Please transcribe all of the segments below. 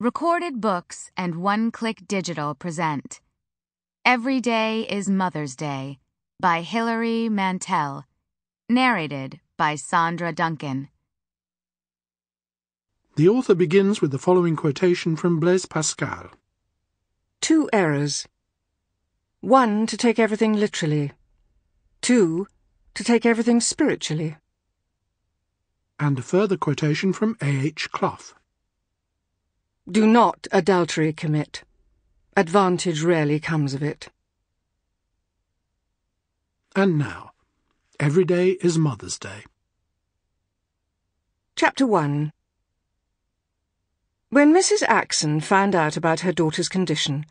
Recorded Books and One-Click Digital present Every Day is Mother's Day by Hilary Mantel, narrated by Sandra Duncan. The author begins with the following quotation from Blaise Pascal. 2 errors. 1, to take everything literally. 2, to take everything spiritually. And a further quotation from A. H. Clough. Do not adultery commit. Advantage rarely comes of it. And now, every day is Mother's Day. Chapter 1. When Mrs. Axon found out about her daughter's condition,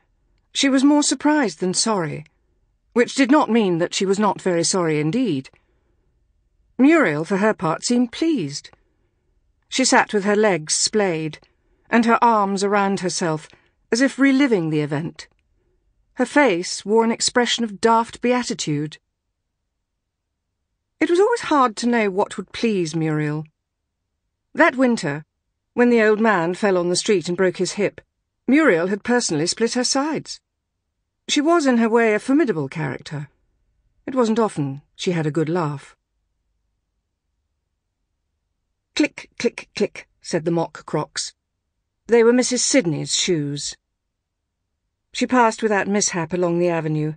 she was more surprised than sorry, which did not mean that she was not very sorry indeed. Muriel, for her part, seemed pleased. She sat with her legs splayed, and her arms around herself, as if reliving the event. Her face wore an expression of daft beatitude. It was always hard to know what would please Muriel. That winter, when the old man fell on the street and broke his hip, Muriel had personally split her sides. She was in her way a formidable character. It wasn't often she had a good laugh. Click, click, click, said the mock crocs. They were Mrs. Sidney's shoes. She passed without mishap along the avenue,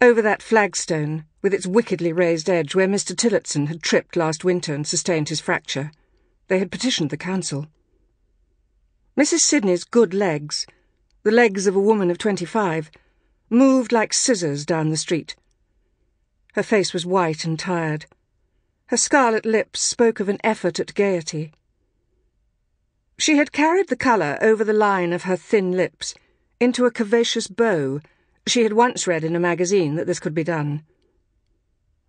over that flagstone with its wickedly raised edge where Mr. Tillotson had tripped last winter and sustained his fracture. They had petitioned the council. Mrs. Sidney's good legs, the legs of a woman of 25, moved like scissors down the street. Her face was white and tired. Her scarlet lips spoke of an effort at gaiety. She had carried the colour over the line of her thin lips into a curvaceous bow. She had once read in a magazine that this could be done.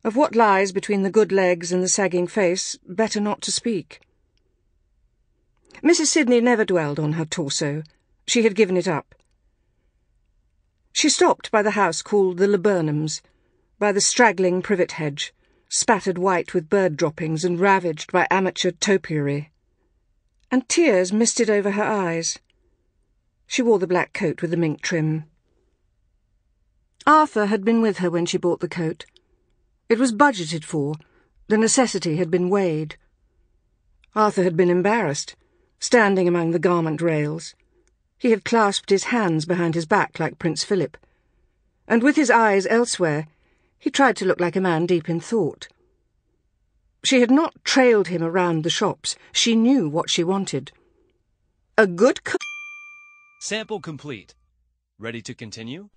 Of what lies between the good legs and the sagging face, better not to speak. Mrs. Sidney never dwelled on her torso. She had given it up. She stopped by the house called the Laburnums, by the straggling privet hedge, spattered white with bird droppings and ravaged by amateur topiary. And tears misted over her eyes. She wore the black coat with the mink trim. Arthur had been with her when she bought the coat. It was budgeted for. The necessity had been weighed. Arthur had been embarrassed, standing among the garment rails. He had clasped his hands behind his back like Prince Philip, and with his eyes elsewhere, he tried to look like a man deep in thought. She had not trailed him around the shops. She knew what she wanted. A good... Sample complete. Ready to continue?